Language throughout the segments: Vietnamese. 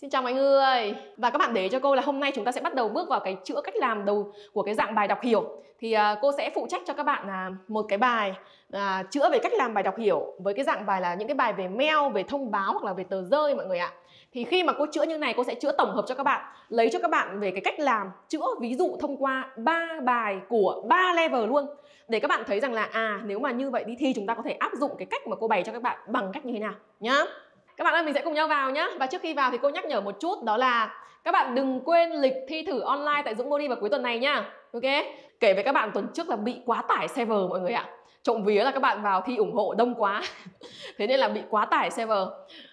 Xin chào mọi người. Và các bạn để cho cô là hôm nay chúng ta sẽ bắt đầu bước vào cái chuỗi cách làm đầu của cái dạng bài đọc hiểu. Thì cô sẽ phụ trách cho các bạn là một cái bài chữa về cách làm bài đọc hiểu với cái dạng bài là những cái bài về mail, về thông báo hoặc là về tờ rơi mọi người ạ. Thì khi mà cô chữa như này, cô sẽ chữa tổng hợp cho các bạn, lấy cho các bạn về cái cách làm chữa ví dụ thông qua 3 bài của 3 level luôn, để các bạn thấy rằng là nếu mà như vậy đi thi chúng ta có thể áp dụng cái cách mà cô bày cho các bạn bằng cách như thế nào nhá. Các bạn ơi, mình sẽ cùng nhau vào nhé. Và trước khi vào thì cô nhắc nhở một chút, đó là các bạn đừng quên lịch thi thử online tại Dũng Mori vào cuối tuần này nhá. Ok. Kể với các bạn tuần trước là bị quá tải server mọi người ạ. Trộm vía là các bạn vào thi ủng hộ đông quá. Thế nên là bị quá tải server.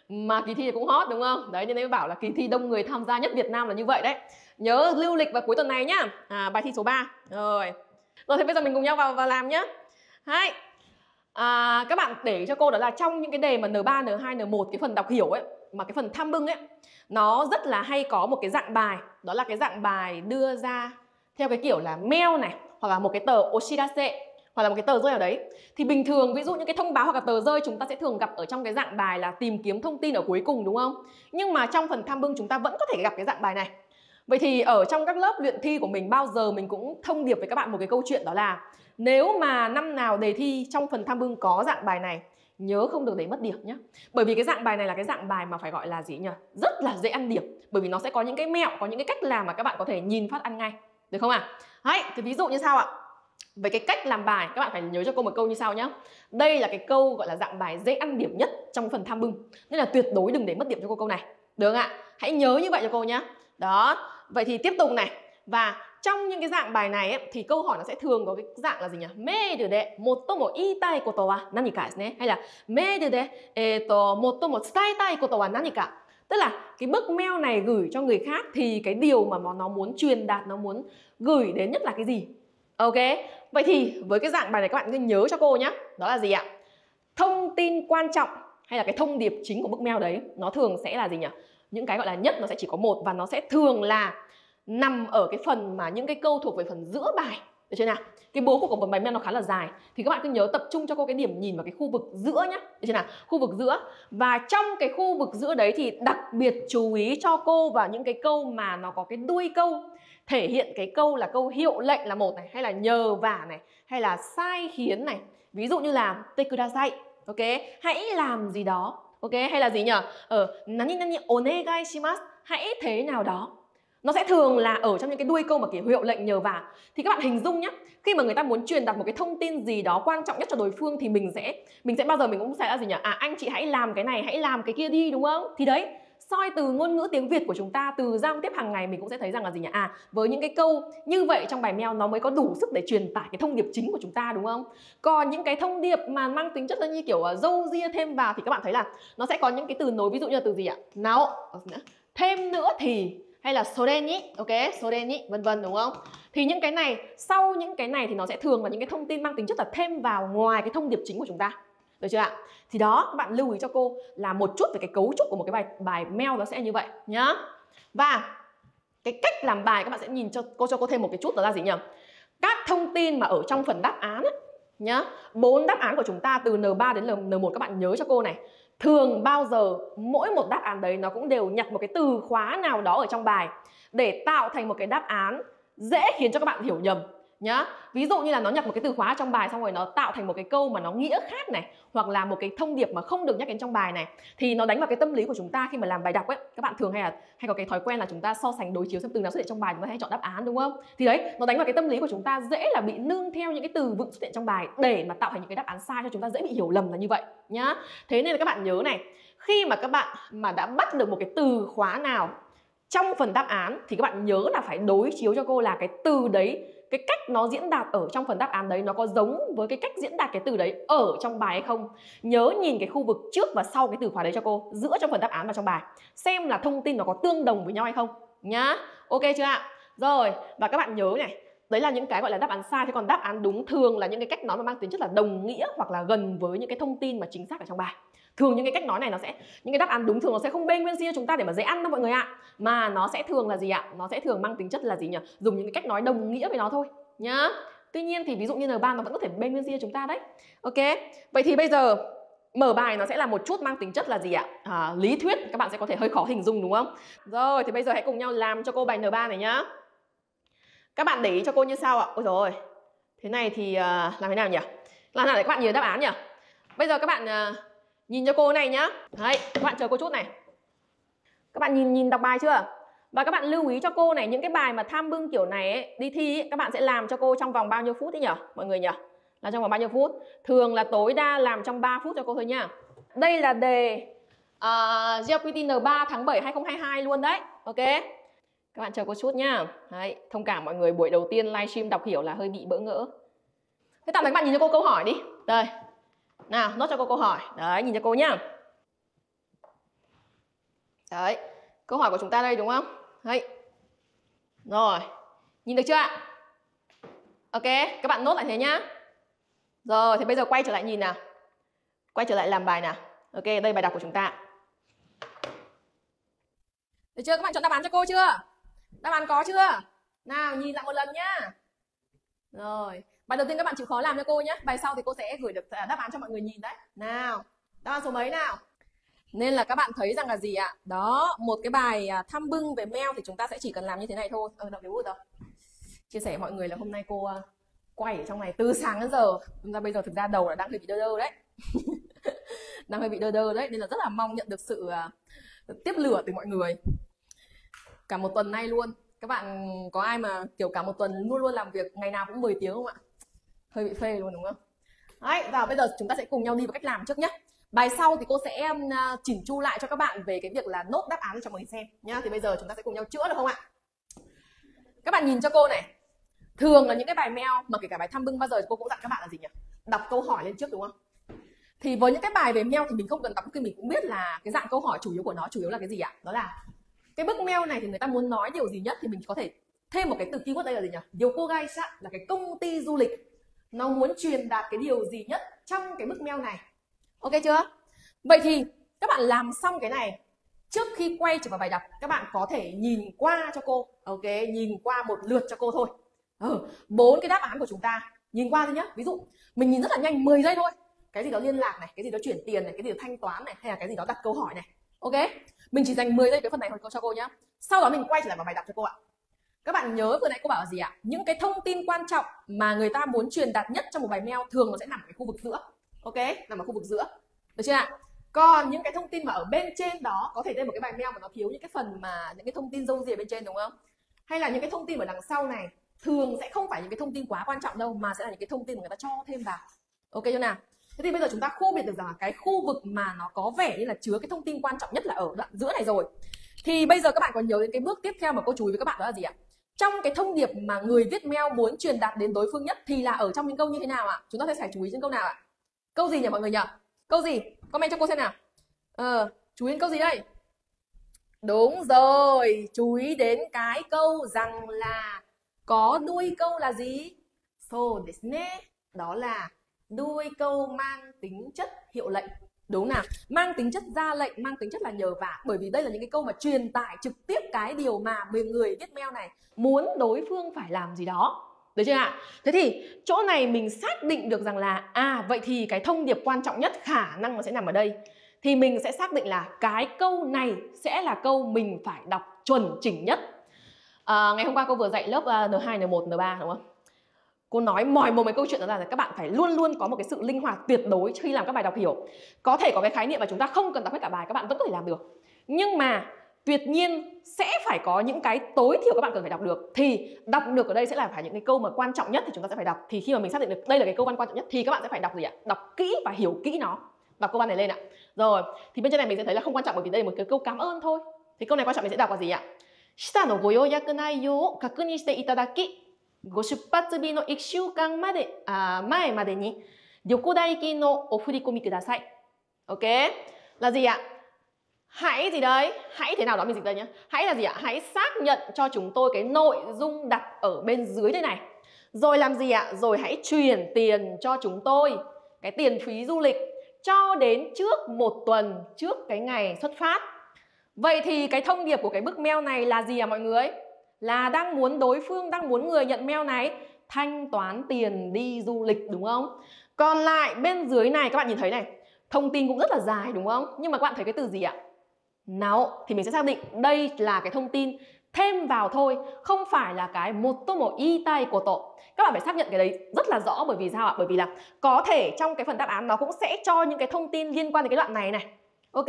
Mà kỳ thi cũng hot đúng không? Đấy, nên mới bảo là kỳ thi đông người tham gia nhất Việt Nam là như vậy đấy. Nhớ lưu lịch vào cuối tuần này nhá. Bài thi số 3. Rồi thì bây giờ mình cùng nhau vào và làm nhá. Hai. Các bạn để cho cô đó là trong những cái đề mà N3, N2, N1 cái phần đọc hiểu ấy, mà cái phần TANBUN ấy, nó rất là hay có một cái dạng bài, đó là cái dạng bài đưa ra theo cái kiểu là mail này, hoặc là một cái tờ oshirase, hoặc là một cái tờ rơi nào đấy. Thì bình thường ví dụ những cái thông báo hoặc là tờ rơi chúng ta sẽ thường gặp ở trong cái dạng bài là tìm kiếm thông tin ở cuối cùng đúng không? Nhưng mà trong phần TANBUN chúng ta vẫn có thể gặp cái dạng bài này. Vậy thì ở trong các lớp luyện thi của mình bao giờ mình cũng thông điệp với các bạn một cái câu chuyện, đó là nếu mà năm nào đề thi trong phần TANBUN có dạng bài này, nhớ không được để mất điểm nhé. Bởi vì cái dạng bài này là cái dạng bài mà phải gọi là gì nhỉ? Rất là dễ ăn điểm. Bởi vì nó sẽ có những cái mẹo, có những cái cách làm mà các bạn có thể nhìn phát ăn ngay. Được không ạ? Đấy, thì ví dụ như sau ạ. Về cái cách làm bài, các bạn phải nhớ cho cô một câu như sau nhé. Đây là cái câu gọi là dạng bài dễ ăn điểm nhất trong phần TANBUN. Nên là tuyệt đối đừng để mất điểm cho cô câu này. Được không ạ? Hãy nhớ như vậy cho cô nhé. Đó. Vậy thì tiếp tục này. Và trong những cái dạng bài này ấy, thì câu hỏi nó sẽ thường có cái dạng là gì nhỉ? Mailで 最も言いたいことは何かですね. Hay là mailで 最も伝えたいことは何か. Tức là cái bức mail này gửi cho người khác thì cái điều mà nó muốn truyền đạt, nó muốn gửi đến nhất là cái gì? Ok. Vậy thì với cái dạng bài này các bạn cứ nhớ cho cô nhé. Đó là gì ạ? Thông tin quan trọng hay là cái thông điệp chính của bức mail đấy, nó thường sẽ là gì nhỉ? Những cái gọi là nhất nó sẽ chỉ có một, và nó sẽ thường là nằm ở cái phần mà những cái câu thuộc về phần giữa bài. Được chưa nào? Cái bố cục của một bài mail nó khá là dài, thì các bạn cứ nhớ tập trung cho cô cái điểm nhìn vào cái khu vực giữa nhá. Được chưa nào? Khu vực giữa. Và trong cái khu vực giữa đấy thì đặc biệt chú ý cho cô vào những cái câu mà nó có cái đuôi câu thể hiện cái câu là câu hiệu lệnh là một này, hay là nhờ vả này, hay là sai khiến này. Ví dụ như là tekudasai, ok, hãy làm gì đó, ok, hay là gì nhỉ? Nani nani onegai shimasu, hãy thế nào đó. Nó sẽ thường là ở trong những cái đuôi câu mà kiểu hiệu lệnh, nhờ vả. Thì các bạn hình dung nhé, khi mà người ta muốn truyền đạt một cái thông tin gì đó quan trọng nhất cho đối phương thì mình sẽ bao giờ mình cũng sẽ là gì nhỉ? Anh chị hãy làm cái này, hãy làm cái kia đi, đúng không? Thì đấy, soi từ ngôn ngữ tiếng Việt của chúng ta, từ giao tiếp hàng ngày, mình cũng sẽ thấy rằng là gì nhỉ? Với những cái câu như vậy trong bài mail nó mới có đủ sức để truyền tải cái thông điệp chính của chúng ta, đúng không? Còn những cái thông điệp mà mang tính chất là như kiểu dâu ria thêm vào thì các bạn thấy là nó sẽ có những cái từ nối, ví dụ như là từ gì ạ? Nào, thêm nữa thì, hay là soreni, ok, soreni, vân vân, đúng không? Thì những cái này, sau những cái này thì nó sẽ thường là những cái thông tin mang tính chất là thêm vào ngoài cái thông điệp chính của chúng ta. Được chưa ạ? Thì đó, các bạn lưu ý cho cô là một chút về cái cấu trúc của một cái bài mail nó sẽ như vậy nhá. Và cái cách làm bài các bạn sẽ nhìn cho cô thêm một cái chút, đó là gì nhỉ? Các thông tin mà ở trong phần đáp án ấy, nhá. 4 đáp án của chúng ta từ N3 đến N1 các bạn nhớ cho cô này. Thường bao giờ mỗi một đáp án đấy nó cũng đều nhặt một cái từ khóa nào đó ở trong bài để tạo thành một cái đáp án dễ khiến cho các bạn hiểu nhầm nhá. Ví dụ như là nó nhặt một cái từ khóa trong bài xong rồi nó tạo thành một cái câu mà nó nghĩa khác này, hoặc là một cái thông điệp mà không được nhắc đến trong bài này. Thì nó đánh vào cái tâm lý của chúng ta khi mà làm bài đọc ấy. Các bạn thường hay có cái thói quen là chúng ta so sánh đối chiếu xem từ nào xuất hiện trong bài, chúng ta hay chọn đáp án, đúng không? Thì đấy, nó đánh vào cái tâm lý của chúng ta dễ là bị nương theo những cái từ vựng xuất hiện trong bài để mà tạo thành những cái đáp án sai cho chúng ta dễ bị hiểu lầm là như vậy nhá. Thế nên là các bạn nhớ này, khi mà các bạn mà đã bắt được một cái từ khóa nào trong phần đáp án thì các bạn nhớ là phải đối chiếu cho cô là cái từ đấy, cái cách nó diễn đạt ở trong phần đáp án đấy nó có giống với cái cách diễn đạt cái từ đấy ở trong bài hay không. Nhớ nhìn cái khu vực trước và sau cái từ khóa đấy cho cô, giữa trong phần đáp án và trong bài, xem là thông tin nó có tương đồng với nhau hay không nhá. Ok chưa ạ? Rồi, và các bạn nhớ này, đấy là những cái gọi là đáp án sai. Thế còn đáp án đúng thường là những cái cách nói mà mang tính chất là đồng nghĩa hoặc là gần với những cái thông tin mà chính xác ở trong bài. Thường những cái cách nói này nó sẽ, những cái đáp án đúng thường nó sẽ không bê nguyên si cho chúng ta để mà dễ ăn đâu mọi người ạ. Mà nó sẽ thường là gì ạ? Nó sẽ thường mang tính chất là gì nhỉ? Dùng những cái cách nói đồng nghĩa với nó thôi nhá. Tuy nhiên thì ví dụ như N3 nó vẫn có thể bê nguyên si cho chúng ta đấy. Ok. Vậy thì bây giờ Mở bài nó sẽ là một chút mang tính chất là gì ạ? Lý thuyết, các bạn sẽ có thể hơi khó hình dung đúng không? Rồi, thì bây giờ hãy cùng nhau làm cho cô bài N3 này nhá. Các bạn để ý cho cô như sau ạ. Ôi dồi ôi, thế này thì làm thế nào nhỉ? Làm nào để các bạn nhìn đáp án nhỉ? Bây giờ các bạn nhìn cho cô này nhá. Đấy, các bạn chờ cô chút này. Các bạn nhìn đọc bài chưa? Và các bạn lưu ý cho cô này, những cái bài mà TANBUN kiểu này ấy, đi thi ấy, các bạn sẽ làm cho cô trong vòng bao nhiêu phút ấy nhỉ? Mọi người nhỉ? Là trong vòng bao nhiêu phút? Thường là tối đa làm trong 3 phút cho cô thôi nha. Đây là đề JLPT N3 tháng 7 2022 luôn đấy. Ok. Các bạn chờ cô chút nha. Đấy, thông cảm mọi người, buổi đầu tiên livestream đọc hiểu là hơi bị bỡ ngỡ. Thế tạm thời các bạn nhìn cho cô câu hỏi đi. Đây. Nào, nốt cho cô câu hỏi. Đấy, nhìn cho cô nhá. Đấy. Câu hỏi của chúng ta đây đúng không? Đấy. Rồi. Nhìn được chưa ạ? Ok, các bạn nốt lại thế nhá. Rồi, thì bây giờ quay trở lại nhìn nào. Quay trở lại làm bài nào. Ok, đây bài đọc của chúng ta. Được chưa? Các bạn chọn đáp án cho cô chưa? Đáp án có chưa? Nào, nhìn lại một lần nhá. Rồi, bài đầu tiên các bạn chịu khó làm cho cô nhé. Bài sau thì cô sẽ gửi được đáp án cho mọi người nhìn đấy. Nào, đáp án số mấy nào? Nên là các bạn thấy rằng là gì ạ? Đó, một cái bài TANBUN về mail thì chúng ta sẽ chỉ cần làm như thế này thôi. Đọc cái bút rồi. Chia sẻ với mọi người là hôm nay cô... quay ở trong này từ sáng đến giờ, chúng ta bây giờ thực ra đầu là đang hơi bị đơ đơ đấy. Đang hơi bị đơ đơ đấy, nên là rất là mong nhận được sự tiếp lửa từ mọi người. Cả một tuần nay luôn, các bạn có ai mà kiểu cả một tuần luôn luôn làm việc ngày nào cũng 10 tiếng không ạ? Hơi bị phê luôn đúng không? Đấy, và bây giờ chúng ta sẽ cùng nhau đi vào cách làm trước nhé. Bài sau thì cô sẽ chỉnh chu lại cho các bạn về cái việc là nốt đáp án cho mọi người xem nhá. Thì bây giờ chúng ta sẽ cùng nhau chữa được không ạ? Các bạn nhìn cho cô này. Thường là những cái bài mail mà kể cả bài TANBUN bao giờ cô cũng dặn các bạn là gì nhỉ? Đọc câu hỏi lên trước đúng không? Thì với những cái bài về mail thì mình không cần đọc, khi mình cũng biết là cái dạng câu hỏi chủ yếu của nó chủ yếu là cái gì ạ? Đó là cái bức mail này thì người ta muốn nói điều gì nhất, thì mình có thể thêm một cái từ keyword đây là gì nhỉ? Điều cô gái là cái công ty du lịch nó muốn truyền đạt cái điều gì nhất trong cái bức mail này. Ok chưa? Vậy thì các bạn làm xong cái này, trước khi quay trở vào bài đọc các bạn có thể nhìn qua cho cô. Ok, nhìn qua một lượt cho cô thôi. 4 cái đáp án của chúng ta nhìn qua thôi nhá. Ví dụ mình nhìn rất là nhanh, 10 giây thôi. Cái gì đó liên lạc này, cái gì đó chuyển tiền này, cái gì đó thanh toán này, hay là cái gì đó đặt câu hỏi này. Ok, mình chỉ dành 10 giây cái phần này cho cô nhá. Sau đó mình quay trở lại vào bài đọc cho cô ạ. Các bạn nhớ vừa nãy cô bảo gì ạ? Những cái thông tin quan trọng mà người ta muốn truyền đạt nhất trong một bài mail thường nó sẽ nằm ở cái khu vực giữa. Ok, nằm ở khu vực giữa. Được chưa ạ? Còn những cái thông tin mà ở bên trên đó, có thể đây một cái bài mail mà nó thiếu những cái phần mà những cái thông tin râu rìa bên trên đúng không? Hay là những cái thông tin ở đằng sau này, thường sẽ không phải những cái thông tin quá quan trọng đâu, mà sẽ là những cái thông tin mà người ta cho thêm vào. Ok chưa nào? Thế thì bây giờ chúng ta khu biệt được rằng là cái khu vực mà nó có vẻ như là chứa cái thông tin quan trọng nhất là ở đoạn giữa này rồi. Thì bây giờ các bạn còn nhớ đến cái bước tiếp theo mà cô chú ý với các bạn, đó là gì ạ? Trong cái thông điệp mà người viết mail muốn truyền đạt đến đối phương nhất thì là ở trong những câu như thế nào ạ? Chúng ta phải chú ý đến câu nào ạ? Câu gì nhỉ mọi người nhỉ? Câu gì? Comment cho cô xem nào. Chú ý đến câu gì đây? Đúng rồi, chú ý đến cái câu rằng là có đuôi câu là gì? So desne. Đó là đuôi câu mang tính chất hiệu lệnh. Đúng nào? Mang tính chất ra lệnh, mang tính chất là nhờ vả. Bởi vì đây là những cái câu mà truyền tải trực tiếp cái điều mà người viết mail này muốn đối phương phải làm gì đó. Được chưa ạ? Thế thì chỗ này mình xác định được rằng là vậy thì cái thông điệp quan trọng nhất khả năng nó sẽ nằm ở đây. Thì mình sẽ xác định là cái câu này sẽ là câu mình phải đọc chuẩn chỉnh nhất. Ngày hôm qua cô vừa dạy lớp N2, N1, N3 đúng không? Cô nói mỏi một mấy câu chuyện, đó là các bạn phải luôn luôn có một cái sự linh hoạt tuyệt đối khi làm các bài đọc hiểu. Có thể có cái khái niệm mà chúng ta không cần đọc hết cả bài, các bạn vẫn có thể làm được. Nhưng mà tuyệt nhiên sẽ phải có những cái tối thiểu các bạn cần phải đọc được. Thì đọc được ở đây sẽ là phải những cái câu mà quan trọng nhất thì chúng ta sẽ phải đọc. Thì khi mà mình xác định được đây là cái câu quan trọng nhất thì các bạn sẽ phải đọc gì ạ? Đọc kỹ và hiểu kỹ nó. Đọc câu văn này lên ạ. Rồi, thì bên trên này mình sẽ thấy là không quan trọng bởi vì đây là một cái câu cảm ơn thôi. Thì câu này quan trọng mình sẽ đọc là gì ạ? 下のご予約内容を確認していただき、ご出発日の1週間まで、前までに旅行代金のお振り込みください。OK? Là gì ạ? Hãy gì đấy? Hãy thế nào đó mình dịch đây nhé. Hãy là gì ạ? Hãy xác nhận cho chúng tôi cái nội dung đặt ở bên dưới đây này. Rồi làm gì ạ? Rồi hãy chuyển tiền cho chúng tôi cái tiền phí du lịch cho đến trước 1 tuần trước cái ngày xuất phát. Vậy thì cái thông điệp của cái bức mail này là gì mọi người? Là đang muốn người nhận mail này thanh toán tiền đi du lịch đúng không? Còn lại bên dưới này các bạn nhìn thấy này, Thông tin cũng rất là dài đúng không? Nhưng mà các bạn thấy cái từ gì ạ? Nào, thì mình sẽ xác định đây là cái thông tin thêm vào thôi, không phải là cái motomo itai koto. Các bạn phải xác nhận cái đấy rất là rõ, bởi vì sao ạ? Bởi vì là có thể trong cái phần đáp án nó cũng sẽ cho những cái thông tin liên quan đến cái đoạn này này. Ok,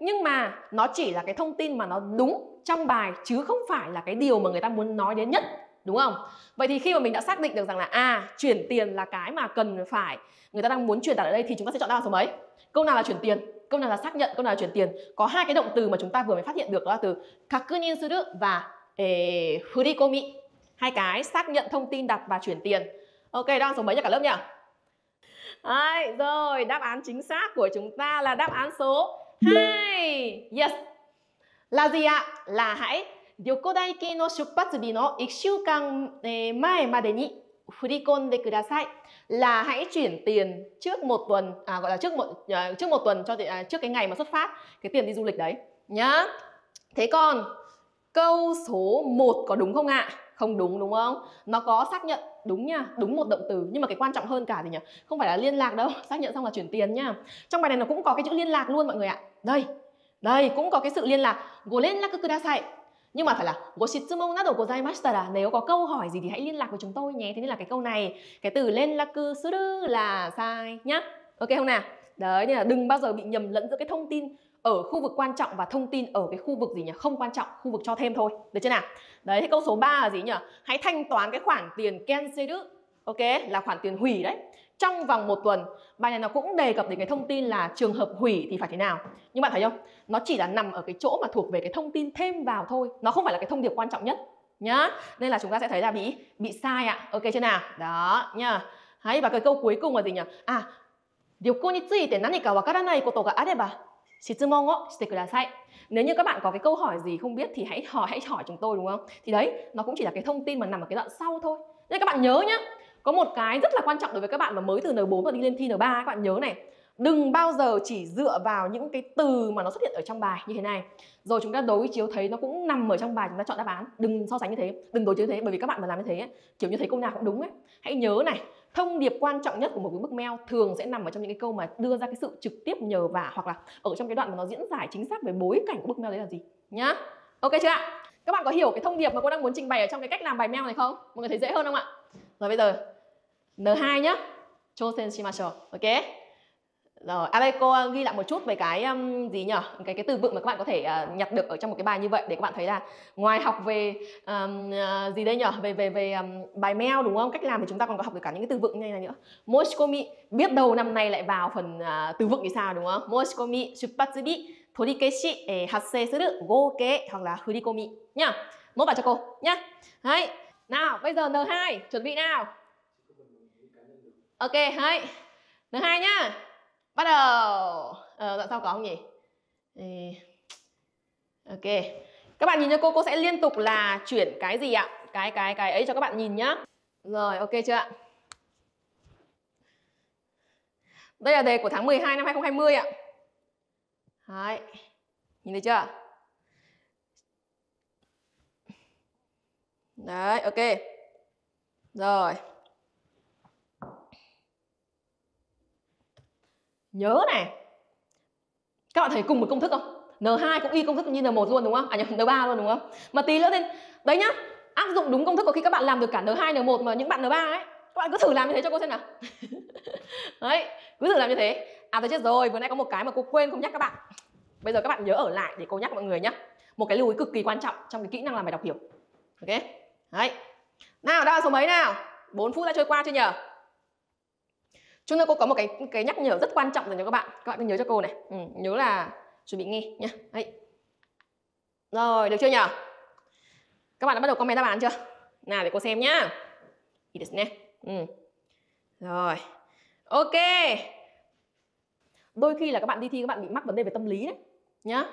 nhưng mà nó chỉ là cái thông tin mà nó đúng trong bài chứ không phải là cái điều mà người ta muốn nói đến nhất, đúng không? Vậy thì khi mà mình đã xác định được rằng là chuyển tiền là cái mà cần phải người ta đang muốn truyền đạt ở đây thì chúng ta sẽ chọn đáp án số mấy? Câu nào là chuyển tiền? Câu nào là xác nhận? Câu nào là chuyển tiền? Có hai cái động từ mà chúng ta vừa mới phát hiện được, đó là từ kakunin suru và furikomi. Hai cái xác nhận thông tin đặt và chuyển tiền. Ok, đáp án số mấy cho cả lớp nhỉ? Đấy, rồi, đáp án chính xác của chúng ta là đáp án số 2. Yes. Là gì ạ? Là hãy Ryokodaiki no shupatsubi no 1週間前まで ni furikonde kudasai. Là hãy chuyển tiền trước một tuần, gọi là trước một tuần cho trước cái ngày mà xuất phát cái tiền đi du lịch đấy nhá. Thế còn câu số 1 có đúng không ạ? Không đúng, đúng không? Nó có xác nhận đúng nha, đúng một động từ, nhưng mà cái quan trọng hơn cả gì nhỉ? Không phải là liên lạc đâu, xác nhận xong là chuyển tiền nha. Trong bài này nó cũng có cái chữ liên lạc luôn mọi người ạ. Đây, đây cũng có cái sự liên lạc, go renraku kudasai. Nhưng mà phải là go shitsumon nado gozaimashita là nếu có câu hỏi gì thì hãy liên lạc với chúng tôi nhé. Thế nên là cái câu này, cái từ renraku suru là sai nhá. Ok không nào? Đấy, nên là đừng bao giờ bị nhầm lẫn giữa cái thông tin ở khu vực quan trọng và thông tin ở cái khu vực gì nhỉ? Không quan trọng, khu vực cho thêm thôi. Được chưa nào? Đấy, thế câu số 3 là gì nhỉ? Hãy thanh toán cái khoản tiền cancel, ok, là khoản tiền hủy đấy, trong vòng một tuần. Bài này nó cũng đề cập đến cái thông tin là trường hợp hủy thì phải thế nào. Nhưng bạn thấy không? Nó chỉ là nằm ở cái chỗ mà thuộc về cái thông tin thêm vào thôi. Nó không phải là cái thông điệp quan trọng nhất nhá. Nên là chúng ta sẽ thấy là bị sai ạ. Ok chưa nào? Đó nhá. Hãy, và cái câu cuối cùng là gì nhỉ? Ryokko ni tsuite nanika wakaranai koto ga areba shitsumon o shite kudasai. Nếu như các bạn có cái câu hỏi gì không biết thì hãy hỏi chúng tôi, đúng không? Thì đấy, nó cũng chỉ là cái thông tin mà nằm ở cái đoạn sau thôi. Nên các bạn nhớ nhá, có một cái rất là quan trọng đối với các bạn mà mới từ N4 và đi lên thi N3, các bạn nhớ này, đừng bao giờ chỉ dựa vào những cái từ mà nó xuất hiện ở trong bài như thế này rồi chúng ta đối chiếu thấy nó cũng nằm ở trong bài chúng ta chọn đáp án. Đừng so sánh như thế, đừng đối chiếu thế, bởi vì các bạn mà làm như thế kiểu như thấy câu nào cũng đúng ấy. Hãy nhớ này, thông điệp quan trọng nhất của một cái bức mail thường sẽ nằm ở trong những cái câu mà đưa ra cái sự trực tiếp nhờ vả, hoặc là ở trong cái đoạn mà nó diễn giải chính xác về bối cảnh của bức mail đấy là gì nhá. Ok chưa ạ? Các bạn có hiểu cái thông điệp mà cô đang muốn trình bày ở trong cái cách làm bài mail này không? Mọi người thấy dễ hơn không ạ? Rồi bây giờ N2 nhá. Chosen shimashou. Ok. Rồi, đây cô ghi lại một chút về cái gì nhỉ? Cái từ vựng mà các bạn có thể nhặt được ở trong một cái bài như vậy, để các bạn thấy là ngoài học về gì đây nhỉ? Về bài mail đúng không? Cách làm thì chúng ta còn có học được cả những cái từ vựng như này nữa. Moshikomi, biết đầu năm nay lại vào phần từ vựng thì sao đúng không? Moshikomi, shupatsubi, torikeshi, hassei suru, goukei hoặc là furikomi nhá. Nốt vào cho cô nhá. Đấy. Nào, bây giờ N2, chuẩn bị nào. Ok, hãy N2 nhá. Bắt đầu. Đoạn sau có không nhỉ? Ok. Các bạn nhìn cho cô sẽ liên tục là chuyển cái gì ạ? Cái ấy cho các bạn nhìn nhá. Rồi, ok chưa ạ? Đây là đề của tháng 12 năm 2020 ạ. Đấy. Nhìn thấy chưa? Đấy, ok. Rồi. Nhớ này, các bạn thấy cùng một công thức không? N2 cũng y công thức như N1 luôn đúng không? N3 luôn đúng không? Mà tí nữa nên đấy nhá, áp dụng đúng công thức có khi các bạn làm được cả N2, N1 mà những bạn N3 ấy. Các bạn cứ thử làm như thế cho cô xem nào. Đấy, cứ thử làm như thế. À tôi chết rồi, vừa nãy có một cái mà cô quên không nhắc các bạn. Bây giờ các bạn nhớ ở lại để cô nhắc mọi người nhá. Một cái lưu ý cực kỳ quan trọng trong cái kỹ năng làm bài đọc hiểu. Ok. Đấy. Nào, đó là số mấy nào? 4 phút đã trôi qua chưa nhỉ? Chúng ta cô có một cái nhắc nhở rất quan trọng dành cho các bạn. Các bạn cứ nhớ cho cô này. Nhớ là chuẩn bị nghe nhá. Đấy. Rồi, được chưa nhỉ? Các bạn đã bắt đầu comment đáp án chưa? Nào để cô xem nhá. Rồi. Ok. Đôi khi là các bạn đi thi các bạn bị mắc vấn đề về tâm lý đấy nhá.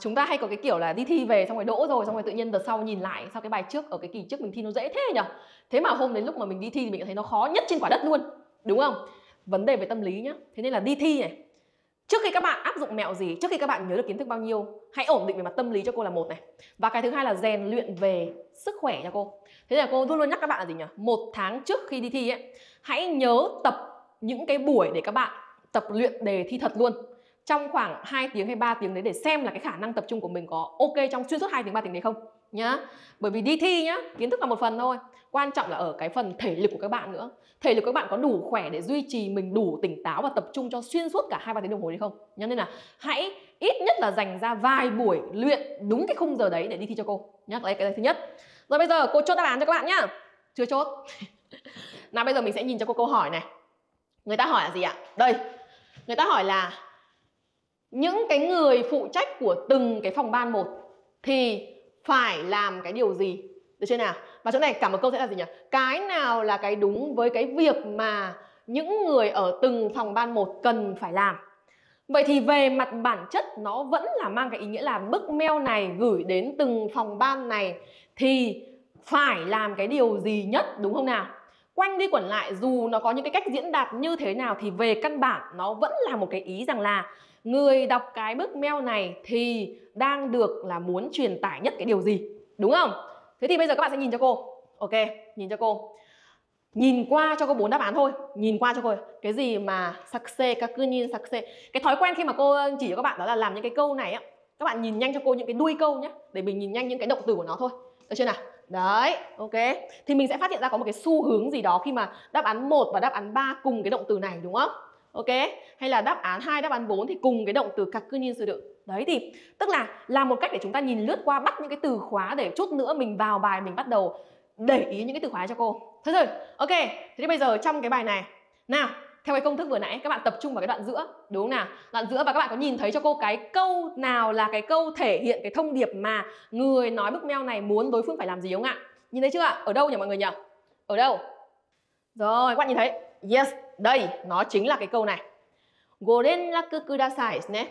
Chúng ta hay có cái kiểu là đi thi về xong rồi đỗ rồi, xong rồi tự nhiên đợt sau nhìn lại sau cái bài trước, ở cái kỳ trước mình thi nó dễ thế nhỉ, thế mà hôm đến lúc mà mình đi thi thì mình thấy nó khó nhất trên quả đất luôn, đúng không? Vấn đề về tâm lý nhá. Thế nên là đi thi này, trước khi các bạn áp dụng mẹo gì, trước khi các bạn nhớ được kiến thức bao nhiêu, hãy ổn định về mặt tâm lý cho cô là một này, và cái thứ hai là rèn luyện về sức khỏe cho cô. Thế là cô luôn luôn nhắc các bạn là gì nhỉ? 1 tháng trước khi đi thi ấy, hãy nhớ tập những cái buổi để các bạn tập luyện đề thi thật luôn trong khoảng 2 tiếng hay 3 tiếng đấy để xem là cái khả năng tập trung của mình có ok trong xuyên suốt 2 tiếng 3 tiếng đấy không nhá. Bởi vì đi thi nhá, kiến thức là một phần thôi, quan trọng là ở cái phần thể lực của các bạn nữa. Thể lực của các bạn có đủ khỏe để duy trì mình đủ tỉnh táo và tập trung cho xuyên suốt cả 2-3 tiếng đồng hồ hay không nhá. Nên là hãy ít nhất là dành ra vài buổi luyện đúng cái khung giờ đấy để đi thi cho cô nhá. Đấy, cái này thứ nhất. Rồi bây giờ cô chốt đáp án cho các bạn nhá. Chưa chốt. Nào bây giờ mình sẽ nhìn cho cô câu hỏi này. Người ta hỏi là gì ạ? Đây. Người ta hỏi là những cái người phụ trách của từng cái phòng ban một thì phải làm cái điều gì, được chưa nào? Và chỗ này cả một câu sẽ là gì nhỉ? Cái nào là cái đúng với cái việc mà những người ở từng phòng ban một cần phải làm. Vậy thì về mặt bản chất nó vẫn là mang cái ý nghĩa là bức mail này gửi đến từng phòng ban này thì phải làm cái điều gì nhất, đúng không nào? Quanh đi quẩn lại, dù nó có những cái cách diễn đạt như thế nào thì về căn bản nó vẫn là một cái ý rằng là người đọc cái bức mail này thì đang được là muốn truyền tải nhất cái điều gì, đúng không? Thế thì bây giờ các bạn sẽ nhìn cho cô. Ok, nhìn cho cô. Nhìn qua cho cô 4 đáp án thôi. Nhìn qua cho cô. Cái gì mà sakse, kakunin, sakse. Cái thói quen khi mà cô chỉ cho các bạn đó là làm những cái câu này á, các bạn nhìn nhanh cho cô những cái đuôi câu nhé, để mình nhìn nhanh những cái động từ của nó thôi, được chưa nào? Đấy, ok. Thì mình sẽ phát hiện ra có một cái xu hướng gì đó khi mà đáp án 1 và đáp án 3 cùng cái động từ này, đúng không? Ok, hay là đáp án 2, đáp án 4 thì cùng cái động từ kakunin sử dụng. Đấy thì tức là một cách để chúng ta nhìn lướt qua, bắt những cái từ khóa để chút nữa mình vào bài mình bắt đầu để ý những cái từ khóa cho cô. Thế rồi, ok. Thế thì bây giờ trong cái bài này, nào, theo cái công thức vừa nãy các bạn tập trung vào cái đoạn giữa, đúng không nào? Đoạn giữa, và các bạn có nhìn thấy cho cô cái câu nào là cái câu thể hiện cái thông điệp mà người nói bức mail này muốn đối phương phải làm gì không ạ? Nhìn thấy chưa ạ? Ở đâu nhỉ mọi người nhỉ? Ở đâu? Rồi, các bạn nhìn thấy. Yes, đây, nó chính là cái câu này. Gorenraku kudasai ne.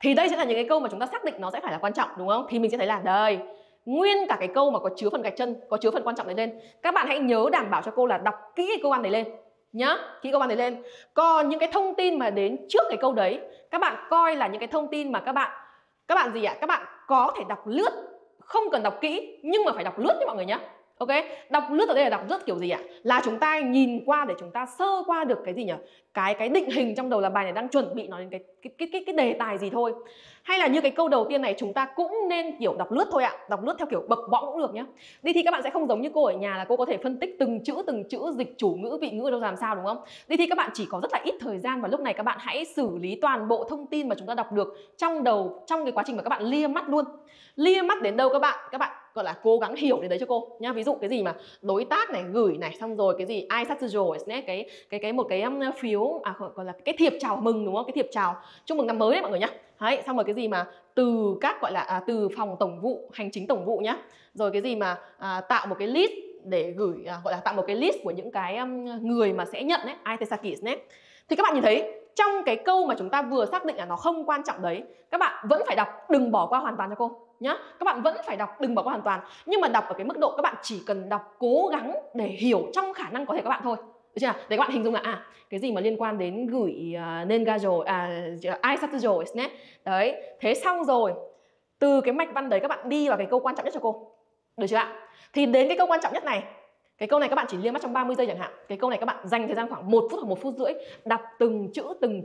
Thì đây sẽ là những cái câu mà chúng ta xác định nó sẽ phải là quan trọng, đúng không? Thì mình sẽ thấy là đây, nguyên cả cái câu mà có chứa phần gạch chân, có chứa phần quan trọng đấy lên. Các bạn hãy nhớ đảm bảo cho cô là đọc kỹ cái câu ăn đấy lên nhá, kỹ câu ăn đấy lên. Còn những cái thông tin mà đến trước cái câu đấy, các bạn coi là những cái thông tin mà các bạn gì ạ? Các bạn có thể đọc lướt, không cần đọc kỹ nhưng mà phải đọc lướt nha mọi người nhá. Ok, đọc lướt ở đây là đọc lướt kiểu gì ạ? Là chúng ta nhìn qua để chúng ta sơ qua được cái gì nhỉ? Cái định hình trong đầu là bài này đang chuẩn bị nói đến cái đề tài gì thôi. Hay là như cái câu đầu tiên này chúng ta cũng nên kiểu đọc lướt thôi ạ. Đọc lướt theo kiểu bập bõm cũng được nhá. Đi thi các bạn sẽ không giống như cô ở nhà là cô có thể phân tích từng chữ dịch chủ ngữ vị ngữ đâu làm sao, đúng không? Đi thi các bạn chỉ có rất là ít thời gian và lúc này các bạn hãy xử lý toàn bộ thông tin mà chúng ta đọc được trong đầu, trong cái quá trình mà các bạn lia mắt luôn. Lia mắt đến đâu các bạn gọi là cố gắng hiểu đến đấy cho cô nha. Ví dụ cái gì mà đối tác này gửi này, xong rồi cái gì ai satsujo cái một cái phiếu gọi là cái thiệp chào mừng, đúng không? Cái thiệp chào chúc mừng năm mới đấy mọi người nhá. Đấy, xong rồi cái gì mà từ các gọi là từ phòng tổng vụ, hành chính tổng vụ nhá. Rồi cái gì mà tạo một cái list để gửi, gọi là tạo một cái list của những cái người mà sẽ nhận đấy, aitesaki đấy. Thì các bạn nhìn thấy trong cái câu mà chúng ta vừa xác định là nó không quan trọng đấy, các bạn vẫn phải đọc, đừng bỏ qua hoàn toàn cho cô nhá. Các bạn vẫn phải đọc, đừng bỏ qua hoàn toàn, nhưng mà đọc ở cái mức độ các bạn chỉ cần đọc cố gắng để hiểu trong khả năng có thể các bạn thôi, được chưa nào? Để các bạn hình dung là cái gì mà liên quan đến gửi nengajo aisatsujo đấy. Thế xong rồi từ cái mạch văn đấy các bạn đi vào cái câu quan trọng nhất cho cô, được chưa ạ? Thì đến cái câu quan trọng nhất này, cái câu này các bạn chỉ liếc mắt trong 30 giây chẳng hạn. Cái câu này các bạn dành thời gian khoảng 1 phút hoặc 1 phút rưỡi đọc từng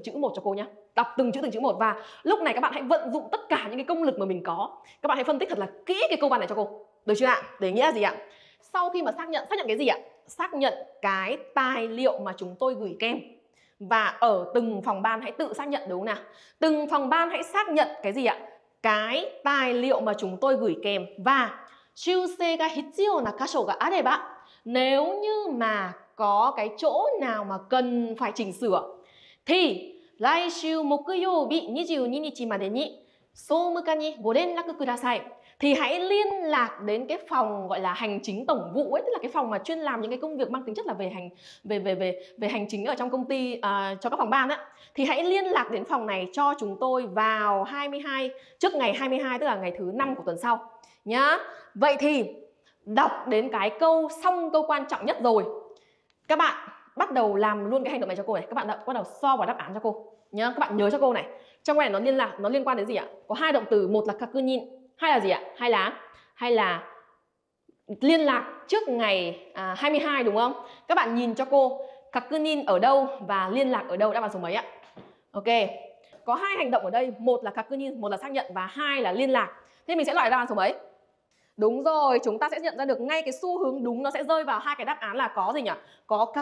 chữ một cho cô nhé. Đọc từng chữ một, và lúc này các bạn hãy vận dụng tất cả những cái công lực mà mình có. Các bạn hãy phân tích thật là kỹ cái câu văn này cho cô, được chưa ạ? Để nghĩa là gì ạ? Sau khi mà xác nhận cái gì ạ? Xác nhận cái tài liệu mà chúng tôi gửi kèm. Và ở từng phòng ban hãy tự xác nhận, đúng không nào? Từng phòng ban hãy xác nhận cái gì ạ? Cái tài liệu mà chúng tôi gửi kèm. Và Shusei ga hitsuyou na kasho ga areba, nếu như mà có cái chỗ nào mà cần phải chỉnh sửa thì lai shiu mokuyobi 22nichi made ni souka ni go renraku kudasai, thì hãy liên lạc đến cái phòng gọi là hành chính tổng vụ ấy, tức là cái phòng mà chuyên làm những cái công việc mang tính chất là về hành chính ở trong công ty, cho các phòng ban á, thì hãy liên lạc đến phòng này cho chúng tôi vào trước ngày 22, tức là ngày thứ 5 của tuần sau nhá. Vậy thì đọc đến cái câu xong, câu quan trọng nhất rồi, các bạn bắt đầu làm luôn cái hành động này cho cô này. Các bạn bắt đầu so vào đáp án cho cô nhá. Các bạn nhớ cho cô này, trong này nó liên quan đến gì ạ? Có hai động từ, một là kakunin, hai là gì ạ? Hay là liên lạc trước ngày 22, đúng không? Các bạn nhìn cho cô kakunin ở đâu và liên lạc ở đâu, đáp án số mấy ạ? Ok, có hai hành động ở đây, một là kakunin, một là xác nhận, và hai là liên lạc. Thế mình sẽ loại ra là số mấy? Đúng rồi, chúng ta sẽ nhận ra được ngay cái xu hướng đúng nó sẽ rơi vào hai cái đáp án là có gì nhỉ? Có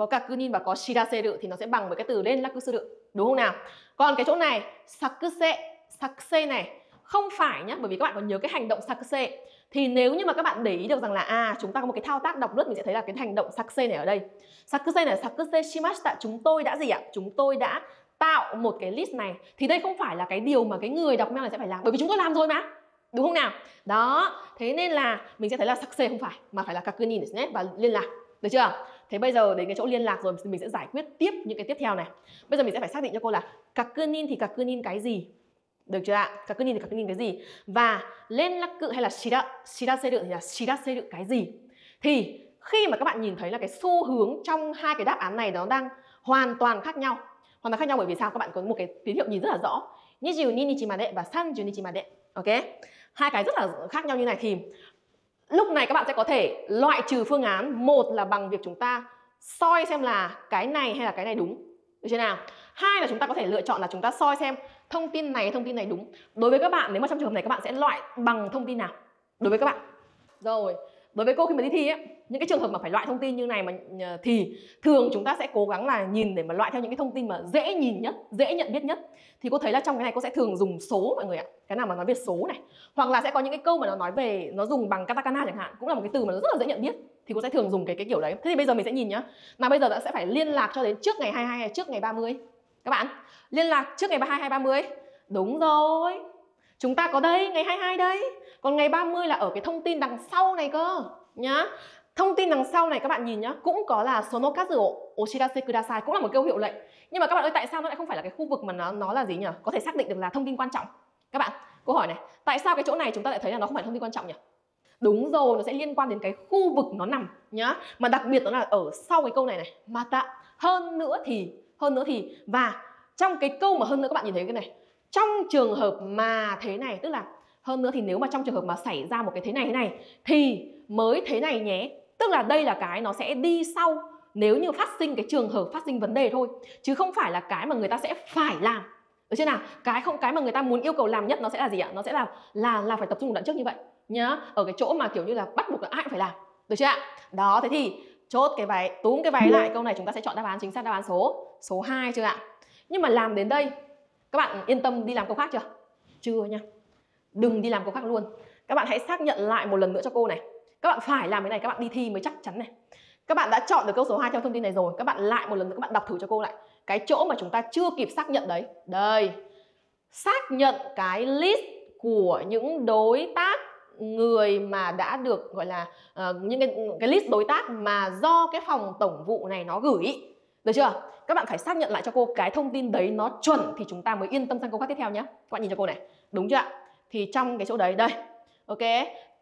kakunin và có shiraseru thì nó sẽ bằng với cái từ renlaku seru, đúng không nào? Còn cái chỗ này sakuse này không phải nhá, bởi vì các bạn còn nhớ cái hành động sakuse thì nếu như mà các bạn để ý được rằng là chúng ta có một cái thao tác đọc lướt, mình sẽ thấy là cái hành động sakuse này ở đây. Sakuse này sakuse shimashita, chúng tôi đã gì ạ? Chúng tôi đã tạo một cái list này, thì đây không phải là cái điều mà cái người đọc mail này sẽ phải làm, bởi vì chúng tôi làm rồi mà, đúng không nào? Đó, thế nên là mình sẽ thấy là sakuse không phải, mà phải là kakunin và liên lạc, được chưa? Thế bây giờ đến cái chỗ liên lạc rồi, mình sẽ giải quyết tiếp những cái tiếp theo này. Bây giờ mình sẽ phải xác định cho cô là kakunin thì kakunin cái gì, được chưa ạ? Kakunin thì kakunin cái gì, và renlaku hay là shiraseru thì là shiraseru cái gì. Thì khi mà các bạn nhìn thấy là cái xu hướng trong hai cái đáp án này nó đang hoàn toàn khác nhau, bởi vì sao? Các bạn có một cái tín hiệu nhìn rất là rõ, 22日まで và 30日まで. Ok, hai cái rất là khác nhau như này, thì lúc này các bạn sẽ có thể loại trừ phương án một là bằng việc chúng ta soi xem là cái này hay là cái này đúng, được chưa nào? Hai là chúng ta có thể lựa chọn là chúng ta soi xem thông tin này, thông tin này đúng. Đối với các bạn, nếu mà trong trường hợp này các bạn sẽ loại bằng thông tin nào? Đối với các bạn, rồi đối với cô khi mà đi thi ấy, những cái trường hợp mà phải loại thông tin như này mà thì thường chúng ta sẽ cố gắng là nhìn để mà loại theo những cái thông tin mà dễ nhìn nhất, dễ nhận biết nhất. Thì cô thấy là trong cái này cô sẽ thường dùng số mọi người ạ. Cái nào mà nói về số này, hoặc là sẽ có những cái câu mà nó nói về, nó dùng bằng katakana chẳng hạn, cũng là một cái từ mà nó rất là dễ nhận biết, thì cô sẽ thường dùng cái kiểu đấy. Thế thì bây giờ mình sẽ nhìn nhá. Nào, bây giờ đã sẽ phải liên lạc cho đến trước ngày 22 hay trước ngày 30. Các bạn, liên lạc trước ngày 22 hay 30. Đúng rồi. Chúng ta có đây, ngày 22 đấy. Còn ngày 30 là ở cái thông tin đằng sau này cơ nhá. Thông tin đằng sau này các bạn nhìn nhá, cũng có là sono kazu o shirase kudasai, cũng là một câu hiệu lệnh. Nhưng mà các bạn ơi, tại sao nó lại không phải là cái khu vực mà nó là gì nhỉ? Có thể xác định được là thông tin quan trọng. Các bạn, câu hỏi này, tại sao cái chỗ này chúng ta lại thấy là nó không phải thông tin quan trọng nhỉ? Đúng rồi, nó sẽ liên quan đến cái khu vực nó nằm nhá. Mà đặc biệt nó là ở sau cái câu này này, mata, hơn nữa thì, và trong cái câu mà hơn nữa các bạn nhìn thấy cái này. Trong trường hợp mà thế này, tức là hơn nữa thì nếu mà trong trường hợp mà xảy ra một cái thế này thì mới thế này nhé. Tức là đây là cái nó sẽ đi sau nếu như phát sinh cái trường hợp phát sinh vấn đề thôi, chứ không phải là cái mà người ta sẽ phải làm. Được chưa nào? Cái mà người ta muốn yêu cầu làm nhất nó sẽ là gì ạ? Nó sẽ là phải tập trung một đoạn trước như vậy nhá. Ở cái chỗ mà kiểu như là bắt buộc là ai cũng phải làm. Được chưa ạ? Đó, thế thì chốt cái váy, túm cái váy lại, câu này chúng ta sẽ chọn đáp án chính xác, đáp án số 2 chưa ạ? Nhưng mà làm đến đây, các bạn yên tâm đi làm câu khác chưa? Chưa nha. Đừng đi làm câu khác luôn. Các bạn hãy xác nhận lại một lần nữa cho cô này. Các bạn phải làm cái này, các bạn đi thi mới chắc chắn này. Các bạn đã chọn được câu số 2 theo thông tin này rồi, các bạn lại một lần nữa các bạn đọc thử cho cô lại cái chỗ mà chúng ta chưa kịp xác nhận đấy. Đây. Xác nhận cái list của những đối tác, người mà đã được gọi là những cái list đối tác mà do cái phòng tổng vụ này nó gửi. Được chưa? Các bạn phải xác nhận lại cho cô cái thông tin đấy nó chuẩn thì chúng ta mới yên tâm sang câu khác tiếp theo nhé. Các bạn nhìn cho cô này, đúng chưa ạ? Thì trong cái chỗ đấy, đây, ok,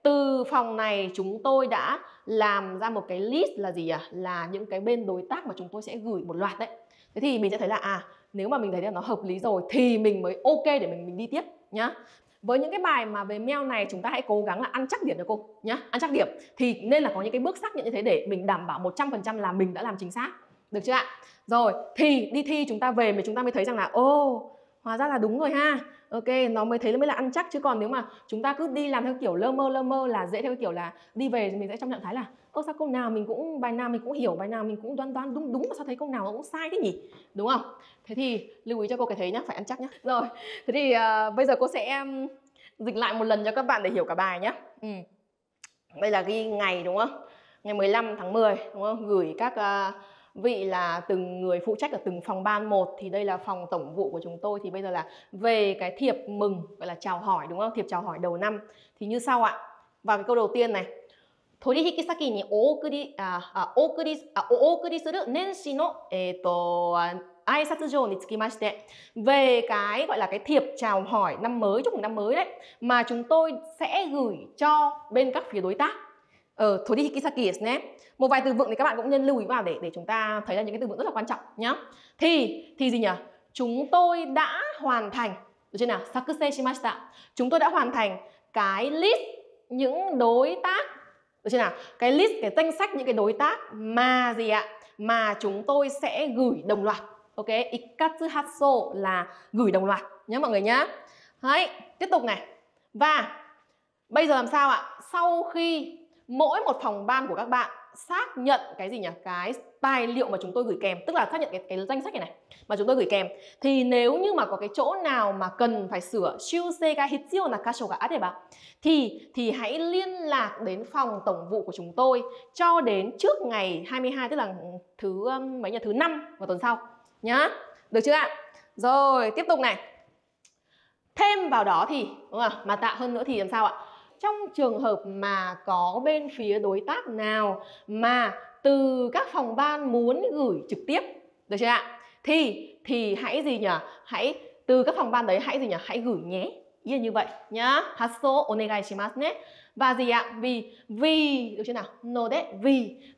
từ phòng này chúng tôi đã làm ra một cái list là gì ạ? Là những cái bên đối tác mà chúng tôi sẽ gửi một loạt đấy. Thế thì mình sẽ thấy là nếu mà mình thấy là nó hợp lý rồi thì mình mới ok để mình đi tiếp nhá. Với những cái bài mà về mail này, chúng ta hãy cố gắng là ăn chắc điểm cho cô nhá, ăn chắc điểm. Thì nên là có những cái bước xác nhận như thế để mình đảm bảo 100% là mình đã làm chính xác. Được chưa ạ? Rồi, thì đi thi chúng ta về mà chúng ta mới thấy rằng là hóa ra là đúng rồi ha. Ok, nó mới thấy mới là ăn chắc, chứ còn nếu mà chúng ta cứ đi làm theo kiểu lơ mơ là dễ, theo kiểu là đi về mình sẽ trong trạng thái là sao câu nào mình cũng, bài nào mình cũng hiểu, bài nào mình cũng đoán đúng mà sao thấy câu nào nó cũng sai thế nhỉ? Đúng không? Thế thì lưu ý cho cô cái thế nhá, phải ăn chắc nhá. Rồi, thế thì bây giờ cô sẽ dịch lại một lần cho các bạn để hiểu cả bài nhá. Đây là ghi ngày đúng không? Ngày 15 tháng 10 đúng không? Gửi các vị là từng người phụ trách ở từng phòng ban một, thì đây là phòng tổng vụ của chúng tôi, thì bây giờ là về cái thiệp mừng, gọi là chào hỏi đúng không? Thiệp chào hỏi đầu năm thì như sau ạ. Và cái câu đầu tiên này, Torihikisaki ni okuri suru nenshi no aisatsujo ni tsukimashite, về cái gọi là cái thiệp chào hỏi năm mới, chúc mừng năm mới đấy, mà chúng tôi sẽ gửi cho bên các phía đối tác. Torihikisaki nhé. Một vài từ vựng thì các bạn cũng nên lưu ý vào để chúng ta thấy là những cái từ vựng rất là quan trọng nhá. Thì gì nhỉ? Chúng tôi đã hoàn thành, được chưa nào? Sakuse shimashita. Chúng tôi đã hoàn thành cái list những đối tác, được chưa nào? Cái list, cái danh sách những cái đối tác mà gì ạ? Mà chúng tôi sẽ gửi đồng loạt. Ok, ikatsu hatso là gửi đồng loạt nhé mọi người nhé. Đấy, tiếp tục này. Và bây giờ làm sao ạ? Sau khi mỗi một phòng ban của các bạn xác nhận cái gì nhỉ? Cái tài liệu mà chúng tôi gửi kèm, tức là xác nhận cái danh sách này mà chúng tôi gửi kèm, thì nếu như mà có cái chỗ nào mà cần phải sửa shiusei ga hitsuyou na kasho ga areba thì hãy liên lạc đến phòng tổng vụ của chúng tôi cho đến trước ngày 22, tức là thứ năm vào tuần sau nhá. Được chưa ạ? Rồi, tiếp tục này. Thêm vào đó thì đúng không? Mà tạ hơn nữa thì làm sao ạ? Trong trường hợp mà có bên phía đối tác nào mà từ các phòng ban muốn gửi trực tiếp, được chưa ạ? Thì hãy gì nhỉ? Hãy từ các phòng ban đấy hãy gì nhỉ? Hãy gửi nhé. Ý là như vậy nhá. Hatso onegai shimasu ne. Và gì ạ? Vì được chưa nào? No de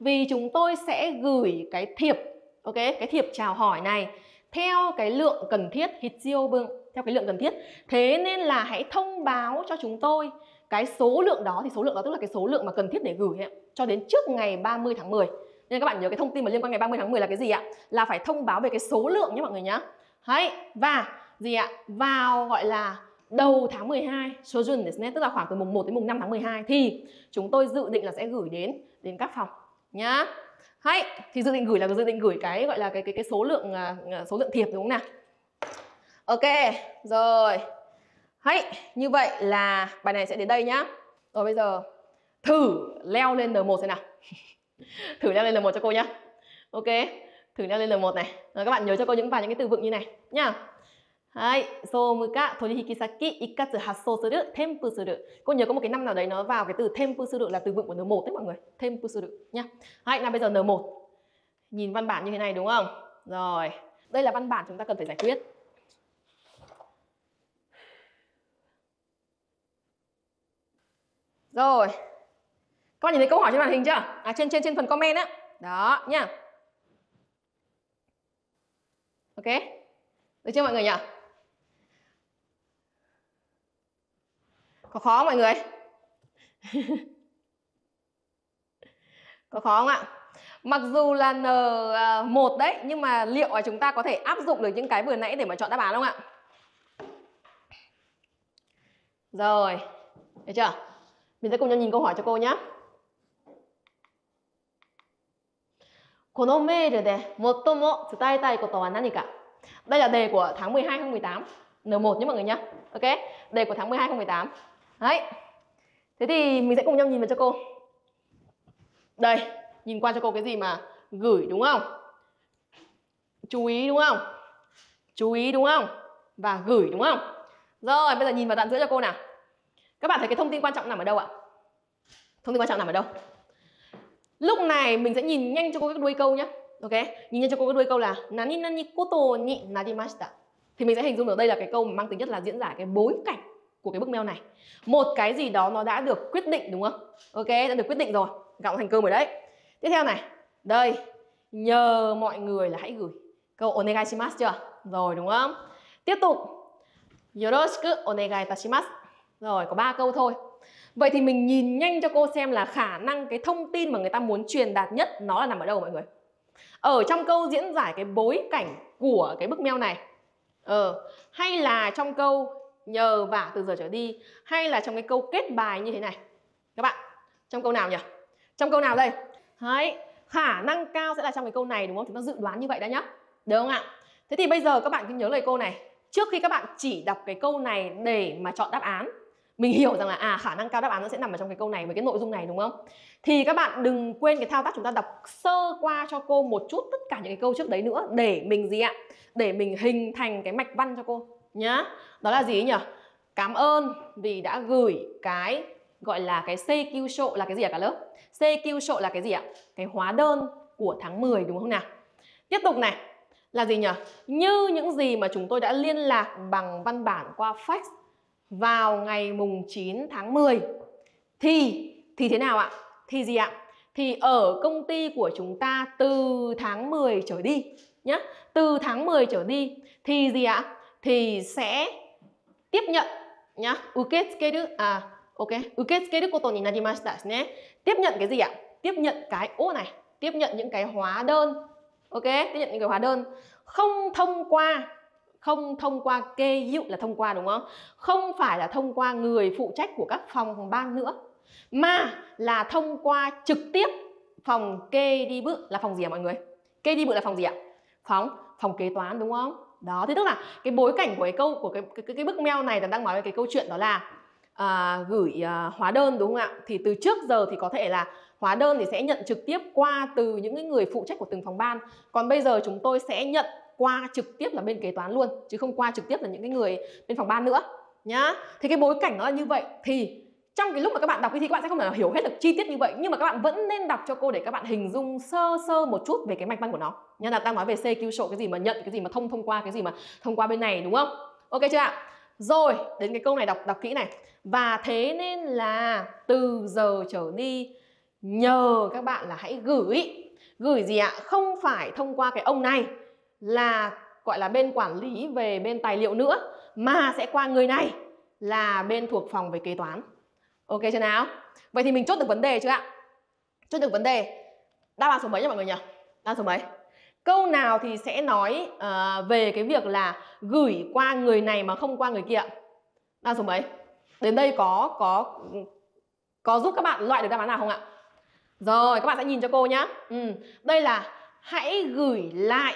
vì chúng tôi sẽ gửi cái thiệp, ok, cái thiệp chào hỏi này theo cái lượng cần thiết, hitsuyou bưng, theo cái lượng cần thiết. Thế nên là hãy thông báo cho chúng tôi cái số lượng đó, thì số lượng đó tức là cái số lượng mà cần thiết để gửi ấy, cho đến trước ngày 30 tháng 10. Nên các bạn nhớ cái thông tin mà liên quan ngày 30 tháng 10 là cái gì ạ? Là phải thông báo về cái số lượng nhé mọi người nhé. Đấy, và gì ạ? Vào gọi là đầu tháng 12, tức là khoảng từ mùng 1 đến mùng 5 tháng 12 thì chúng tôi dự định là sẽ gửi đến các phòng nhá. Đấy, thì dự định gửi là dự định gửi cái gọi là cái số lượng thiệp, đúng không nào? Ok, rồi. Đấy, như vậy là bài này sẽ đến đây nhá. Rồi bây giờ thử leo lên N1 xem nào. Thử leo lên N1 cho cô nhá. Ok, thử leo lên N1 này. Rồi các bạn nhớ cho cô những cái từ vựng như này nhá. Đấy, soumuka torihikisaki ikatsu hassou suru tenbu suru. Cô nhớ có một cái năm nào đấy nó vào cái từ tenbu suru là từ vựng của N1 đấy mọi người. Tenbu suru nhá. Đấy, là bây giờ N1. Nhìn văn bản như thế này đúng không? Rồi, đây là văn bản chúng ta cần phải giải quyết. Rồi, các bạn nhìn thấy câu hỏi trên màn hình chưa? À, trên phần comment á. Đó nhá. Ok, được chưa mọi người nhỉ? Có khó không mọi người? Có khó không ạ? Mặc dù là N1 đấy, nhưng mà liệu là chúng ta có thể áp dụng được những cái vừa nãy để mà chọn đáp án không ạ? Rồi, được chưa? Mình sẽ cùng nhau nhìn câu hỏi cho cô nhé. Đây là đề của tháng 12 2018, N1 nhé mọi người nhé. Ok, đề của tháng 12 2018. Đấy. Thế thì mình sẽ cùng nhau nhìn vào cho cô. Đây, nhìn qua cho cô cái gì mà gửi đúng không? Chú ý đúng không? Chú ý đúng không? Và gửi đúng không? Rồi, bây giờ nhìn vào đoạn giữa cho cô nào. Các bạn thấy cái thông tin quan trọng nằm ở đâu ạ? Thông tin quan trọng nằm ở đâu? Lúc này mình sẽ nhìn nhanh cho cô cái đuôi câu nhé. Ok, nhìn nhanh cho cô cái đuôi câu là nani nani koto ni narimashita. Thì mình sẽ hình dung được đây là cái câu mà mang tính nhất là diễn giải cái bối cảnh của cái bức mail này. Một cái gì đó nó đã được quyết định đúng không? Ok, đã được quyết định rồi, gạo thành cơm rồi đấy. Tiếp theo này, đây, nhờ mọi người là hãy gửi. Câu onegai shimasu chưa? Rồi đúng không? Tiếp tục, yoroshiku onegai itashimasu. Rồi, có 3 câu thôi. Vậy thì mình nhìn nhanh cho cô xem là khả năng cái thông tin mà người ta muốn truyền đạt nhất nó là nằm ở đâu mọi người? Ở trong câu diễn giải cái bối cảnh của cái bức mail này, hay là trong câu nhờ vả từ giờ trở đi, hay là trong cái câu kết bài như thế này? Các bạn, trong câu nào nhỉ? Trong câu nào đây? Đấy, khả năng cao sẽ là trong cái câu này đúng không? Chúng ta dự đoán như vậy đã nhá, được không ạ? Thế thì bây giờ các bạn cứ nhớ lời cô này. Trước khi các bạn chỉ đọc cái câu này để mà chọn đáp án, mình hiểu rằng là khả năng cao đáp án nó sẽ nằm ở trong cái câu này với cái nội dung này đúng không? Thì các bạn đừng quên cái thao tác chúng ta đọc sơ qua cho cô một chút tất cả những cái câu trước đấy nữa để mình gì ạ? Để mình hình thành cái mạch văn cho cô nhá. Đó là gì ấy nhỉ? Cảm ơn vì đã gửi cái gọi là cái CQ là cái gì ạ cả lớp? CQ là cái gì ạ? Cái hóa đơn của tháng 10 đúng không nào? Tiếp tục này. Là gì nhỉ? Như những gì mà chúng tôi đã liên lạc bằng văn bản qua fax vào ngày mùng 9 tháng 10 thì thế nào ạ? Thì gì ạ? Thì ở công ty của chúng ta từ tháng 10 trở đi nhá. Từ tháng 10 trở đi thì gì ạ? Thì sẽ tiếp nhận nhá. Uketsukeru ok, uketsukeru koto ni narimashita desu ne. Tiếp nhận cái gì ạ? Tiếp nhận cái ô này, tiếp nhận những cái hóa đơn. Ok, tiếp nhận những cái hóa đơn không thông qua kê dụ là thông qua, đúng không? Không phải là thông qua người phụ trách của các phòng ban nữa, mà là thông qua trực tiếp phòng kê đi bự là phòng gì à mọi người? Kê đi bự là phòng gì ạ? Phòng kế toán, đúng không? Đó, thế tức là cái bối cảnh của cái bức mail này đang nói về cái câu chuyện đó là gửi hóa đơn, đúng không ạ? Thì từ trước giờ thì có thể là hóa đơn thì sẽ nhận trực tiếp qua từ những người phụ trách của từng phòng ban. Còn bây giờ chúng tôi sẽ nhận qua trực tiếp là bên kế toán luôn, chứ không qua trực tiếp là những cái người bên phòng ban nữa nhá. Thì cái bối cảnh nó là như vậy, thì trong cái lúc mà các bạn đọc thì các bạn sẽ không thể nào hiểu hết được chi tiết như vậy, nhưng mà các bạn vẫn nên đọc cho cô để các bạn hình dung sơ một chút về cái mạch văn của nó. Nhân là đang nói về CQ sổ, cái gì mà nhận, cái gì mà thông qua, cái gì mà thông qua bên này, đúng không? Ok chưa ạ? Rồi, đến cái câu này đọc kỹ này. Và thế nên là từ giờ trở đi nhờ các bạn là hãy gửi gì ạ? Không phải thông qua cái ông này là gọi là bên quản lý về bên tài liệu nữa, mà sẽ qua người này là bên thuộc phòng về kế toán. Ok chưa nào? Vậy thì mình chốt được vấn đề chưa ạ? Chốt được vấn đề. Đáp án số mấy nhỉ mọi người nhỉ? Đáp án số mấy? Câu nào thì sẽ nói về cái việc là gửi qua người này mà không qua người kia? Đáp án số mấy? Đến đây có giúp các bạn loại được đáp án nào không ạ? Rồi, các bạn sẽ nhìn cho cô nhá. Đây là hãy gửi lại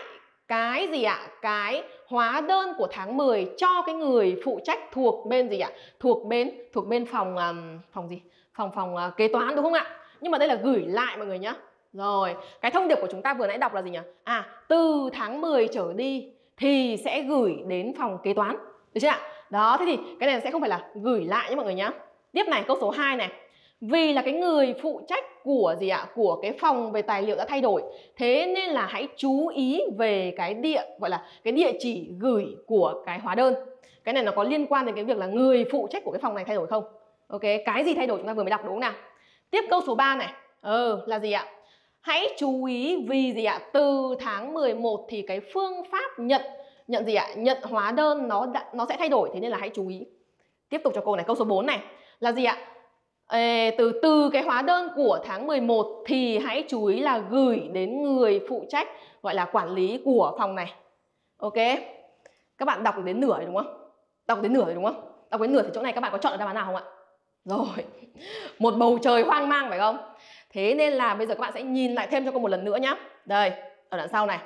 cái gì ạ? Cái hóa đơn của tháng 10 cho cái người phụ trách thuộc bên gì ạ? Thuộc bên phòng kế toán, đúng không ạ? Nhưng mà đây là gửi lại mọi người nhá. Rồi, cái thông điệp của chúng ta vừa nãy đọc là gì nhỉ? À, từ tháng 10 trở đi thì sẽ gửi đến phòng kế toán, được chưa ạ? Đó, thế thì cái này sẽ không phải là gửi lại nhé mọi người nhá. Tiếp này, câu số 2 này. Vì là cái người phụ trách của gì ạ? Của cái phòng về tài liệu đã thay đổi, thế nên là hãy chú ý về cái địa chỉ gửi của cái hóa đơn. Cái này nó có liên quan đến cái việc là người phụ trách của cái phòng này thay đổi không? Ok, cái gì thay đổi chúng ta vừa mới đọc đúng không nào? Tiếp câu số 3 này. Là gì ạ? Hãy chú ý vì gì ạ? Từ tháng 11 thì cái phương pháp nhận gì ạ? Nhận hóa đơn nó sẽ thay đổi, thế nên là hãy chú ý. Tiếp tục cho cô này, câu số 4 này. Là gì ạ? Từ cái hóa đơn của tháng 11 thì hãy chú ý là gửi đến người phụ trách gọi là quản lý của phòng này. Ok. Các bạn đọc đến nửa rồi đúng không? Đọc đến nửa thì chỗ này các bạn có chọn được đáp án nào không ạ? Rồi. Một bầu trời hoang mang phải không? Thế nên là bây giờ các bạn sẽ nhìn lại thêm cho cô một lần nữa nhá. Đây, ở đoạn sau này.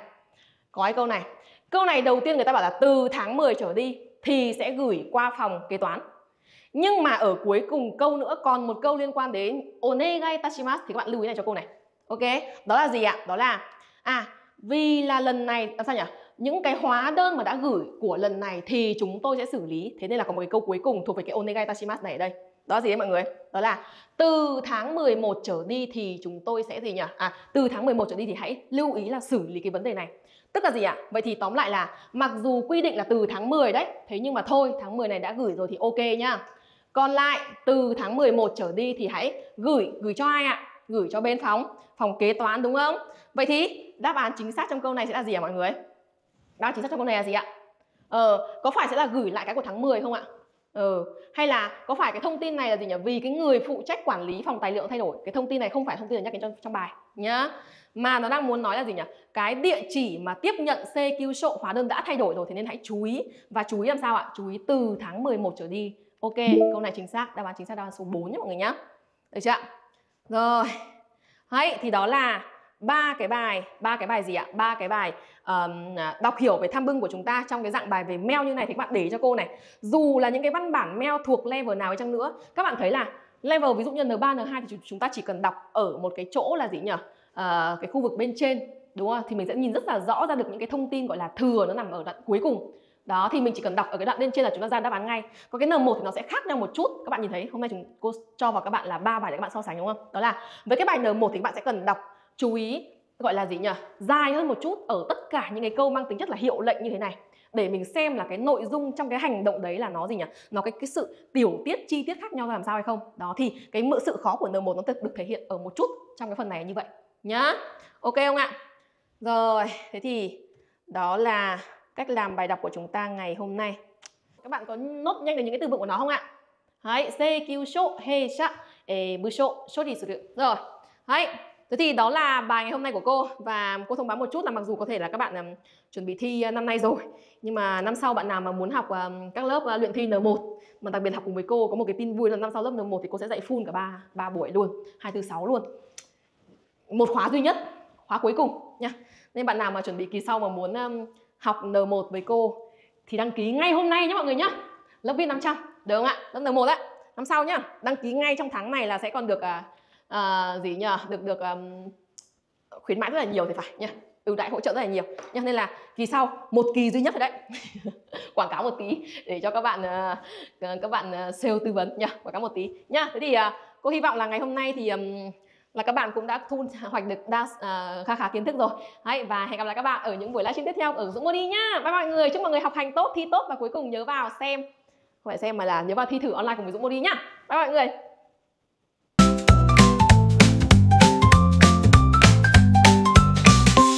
Có cái câu này. Câu này đầu tiên người ta bảo là từ tháng 10 trở đi thì sẽ gửi qua phòng kế toán. Nhưng mà ở cuối cùng câu nữa còn một câu liên quan đến onegai tashimasu thì các bạn lưu ý này cho cô này. Ok, đó là gì ạ? Đó là vì là lần này làm sao nhỉ? Những cái hóa đơn mà đã gửi của lần này thì chúng tôi sẽ xử lý. Thế nên là có một cái câu cuối cùng thuộc về cái onegai tashimasu này ở đây. Đó là gì đấy mọi người? Đó là từ tháng 11 trở đi thì chúng tôi sẽ gì nhỉ? Từ tháng 11 trở đi thì hãy lưu ý là xử lý cái vấn đề này. Tức là gì ạ? Vậy thì tóm lại là mặc dù quy định là từ tháng 10 đấy, thế nhưng mà thôi, tháng 10 này đã gửi rồi thì ok nhá. Còn lại từ tháng 11 trở đi thì hãy gửi cho ai ạ? Gửi cho bên phòng kế toán đúng không? Vậy thì đáp án chính xác trong câu này sẽ là gì ạ mọi người? Đáp án chính xác trong câu này là gì ạ? Có phải sẽ là gửi lại cái của tháng 10 không ạ? Hay là có phải cái thông tin này là gì nhỉ? Vì cái người phụ trách quản lý phòng tài liệu thay đổi. Cái thông tin này không phải thông tin được nhắc đến trong bài nhá, mà nó đang muốn nói là gì nhỉ? Cái địa chỉ mà tiếp nhận CQ sổ hóa đơn đã thay đổi rồi, thế nên hãy chú ý. Và chú ý làm sao ạ? Chú ý từ tháng 11 trở đi. Ok, câu này chính xác, đáp án chính xác đáp án số 4 nhé mọi người nhá. Được chưa ạ? Rồi. Đấy, thì đó là ba cái bài gì ạ? Ba cái bài đọc hiểu về TANBUN của chúng ta trong cái dạng bài về mail như này. Thì các bạn để ý cho cô này, dù là những cái văn bản mail thuộc level nào chăng nữa, các bạn thấy là level ví dụ như N3, N2 thì chúng ta chỉ cần đọc ở một cái chỗ là gì nhỉ? Cái khu vực bên trên đúng không? Thì mình sẽ nhìn rất là rõ ra được những cái thông tin gọi là thừa nó nằm ở đoạn cuối cùng. Đó, thì mình chỉ cần đọc ở cái đoạn bên trên là chúng ta ra đáp án ngay. Còn cái N1 thì nó sẽ khác nhau một chút. Các bạn nhìn thấy hôm nay cô cho vào các bạn là 3 bài để các bạn so sánh đúng không? Đó là với cái bài N1 thì các bạn sẽ cần đọc chú ý gọi là gì nhỉ? Dài hơn một chút ở tất cả những cái câu mang tính chất là hiệu lệnh như thế này, để mình xem là cái nội dung trong cái hành động đấy là nó gì nhỉ? Nó cái sự tiểu tiết chi tiết khác nhau làm sao hay không. Đó, thì cái sự khó của N1 nó được thể hiện ở một chút trong cái phần này như vậy nhá. Ok không ạ? Rồi, thế thì đó là cách làm bài đọc của chúng ta ngày hôm nay. Các bạn có nốt nhanh được những cái từ vựng của nó không ạ? Đấy, CQ shō, heisha, busho, shōri suru. Rồi, đấy. Thế thì đó là bài ngày hôm nay của cô. Và cô thông báo một chút là mặc dù có thể là các bạn chuẩn bị thi năm nay rồi, nhưng mà năm sau bạn nào mà muốn học các lớp luyện thi N1, mà đặc biệt học cùng với cô, có một cái tin vui là năm sau lớp N1 thì cô sẽ dạy full cả 3 buổi luôn, 2, 4, 6 luôn, một khóa duy nhất, khóa cuối cùng nha. Nên bạn nào mà chuẩn bị kỳ sau mà muốn học N1 với cô thì đăng ký ngay hôm nay nhé mọi người nhé. Lớp VIP 500 được không ạ? Lớp N1 á, năm sau nhá. Đăng ký ngay trong tháng này là sẽ còn được khuyến mãi rất là nhiều thì phải nhá, ưu đãi hỗ trợ rất là nhiều nhá. Nên là kỳ sau một kỳ duy nhất rồi đấy. Quảng cáo một tí để cho các bạn sale tư vấn nhá, quảng cáo một tí nhá. Thế thì cô hy vọng là ngày hôm nay thì là các bạn cũng đã thu hoạch được khá kiến thức rồi. Đấy, và hẹn gặp lại các bạn ở những buổi livestream tiếp theo ở Dũng Mori nhá. Bye mọi người, chúc mọi người học hành tốt, thi tốt, và cuối cùng nhớ vào xem, không phải xem mà là nhớ vào thi thử online cùng với Dũng Mori nhá. Bye mọi người.